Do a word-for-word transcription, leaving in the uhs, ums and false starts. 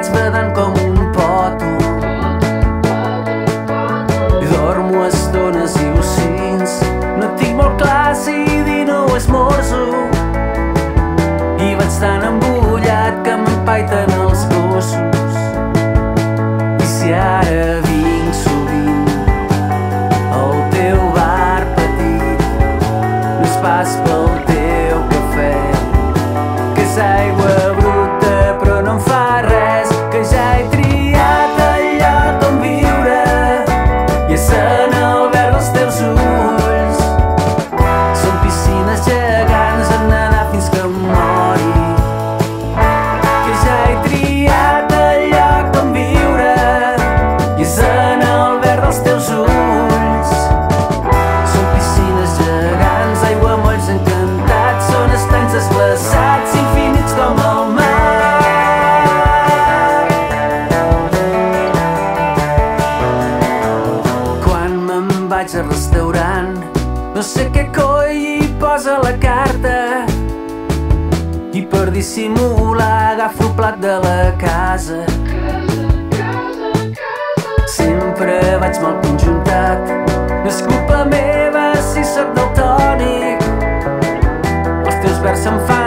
îți văd ancom un potu. Dormo a stones e o sins, no timo classe e di nou esmorzo. I vaig tan embullat que m'empaiten els gossos. I si ara vinc sovint al teu bar petit, no és pas pel teu cafè, que és aigua bruta però no em fa res, que ja he triat el lloc on viure i és en el verd dels teus ulls. Són piscines gegants en nedar fins que em mori, que ja he triat el lloc on viure i és en el verd dels teus ulls. Són piscines gegants, aiguamolls encantats, són estanys desglaçats, infinits com el mar. Quan me'n vaig al restaurant, no sé què coi hi posa la carta, i per dissimular agafo el plat de la casa. Sempre vaig mal conjuntat, no és culpa meva si sóc daltònic. Els teus vers em fan